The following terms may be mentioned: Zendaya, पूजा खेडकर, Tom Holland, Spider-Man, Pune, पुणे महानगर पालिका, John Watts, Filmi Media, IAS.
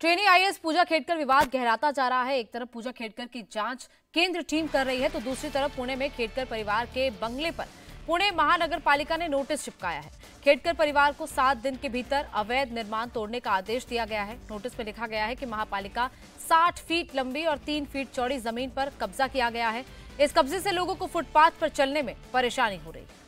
Trainee IAS पूजा खेडकर विवाद गहराता जा रहा है। एक तरफ पूजा खेडकर की जांच केंद्र टीम कर रही है तो दूसरी तरफ पुणे में खेडकर परिवार के बंगले पर पुणे महानगर पालिका ने नोटिस चिपकाया है। खेडकर परिवार को 7 दिन के भीतर अवैध निर्माण तोड़ने का आदेश दिया गया है। नोटिस में लिखा गया है कि महापालिका 60 फीट लंबी और 3 फीट चौड़ी जमीन पर कब्जा किया गया है। इस कब्जे से लोगों को फुटपाथ पर चलने में परेशानी हो रही है।